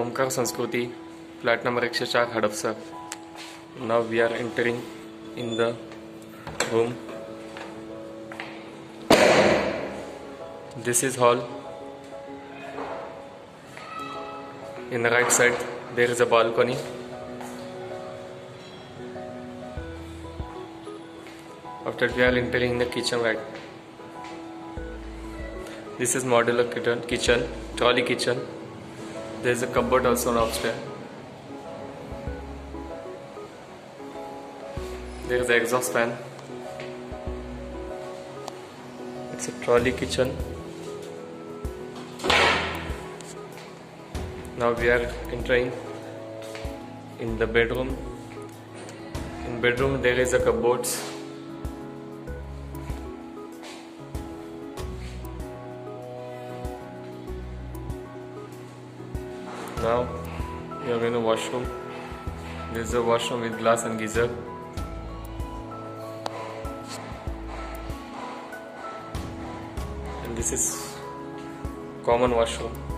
Omkar Sanskriti, flat number 104, Hadapsar. Now we are entering in the room. This is hall. In the right side there is a balcony. After we are entering the kitchen right. This is modular kitchen, trolley kitchen. There is a cupboard also upstairs. There is an exhaust fan. It's a trolley kitchen. Now we are entering in the bedroom. In bedroom there is a cupboards. Now we are going to washroom. There is a washroom with glass and geyser. And this is common washroom.